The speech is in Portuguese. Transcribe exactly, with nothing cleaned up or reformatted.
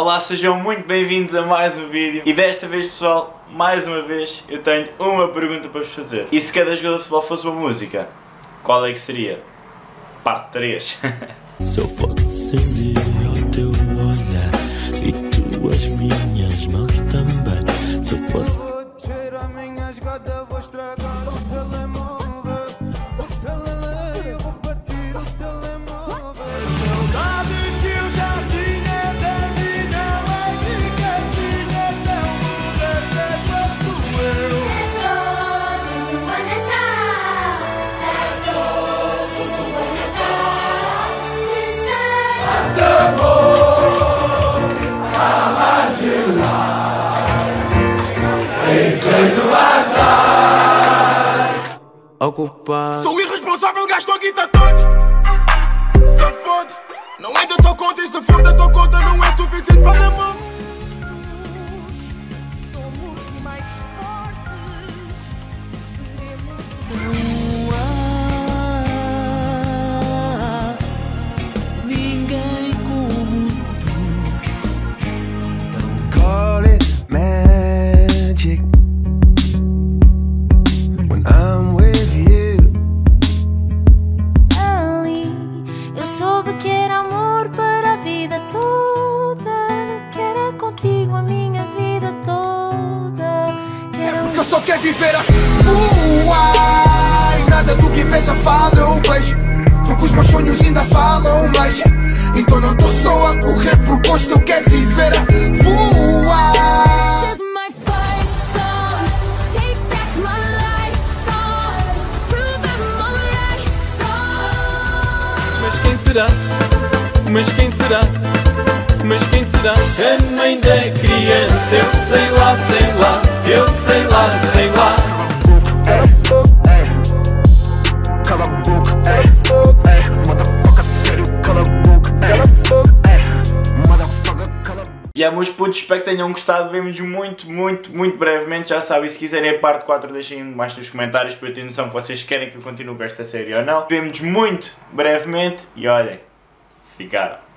Olá, sejam muito bem-vindos a mais um vídeo. E desta vez, pessoal, mais uma vez, eu tenho uma pergunta para vos fazer. E se cada jogador de futebol fosse uma música, qual é que seria? Parte três. Se eu for descender ao teu olhar e tu as minhas mãos também. Se eu posso descer a minha esgada, vou estragar o telemóvel. O telemóvel, eu vou partir o telemóvel. Saudades que eu já tinha da minha mãe, que a minha não muda quanto eu. É todos um bom Natal, é todos um bom Natal. Desejamos amor, a magia. Ocupar. Sou irresponsável, gasto a guita toda. Safado, não é da tua conta. E se for da tua conta, não é suficiente para mim. Somos mais fortes, seremos um. Não há ninguém como tu. Don't call it magic. Só quer viver a voar. E nada do que vejo fala eu vejo, porque os meus sonhos ainda falam mais. Então não tô só a correr por gosto, eu quero viver a voar. Mas quem será? Mas quem será? Mas quem será? A mãe da criança, eu sei lá, sei lá, eu sei lá, sei lá. Cala a boca, é. Cala a boca, é. Motherfucker, sério, cala a boca, é. Cala a boca, é. Motherfucker, cala a boca. E é, meus putos, espero que tenham gostado. Vemos muito, muito, muito brevemente. Já sabem, se quiserem a parte quatro, deixem mais nos comentários para eu ter noção que vocês querem que eu continue com esta série ou não. Vemos muito brevemente e olhem, ficaram.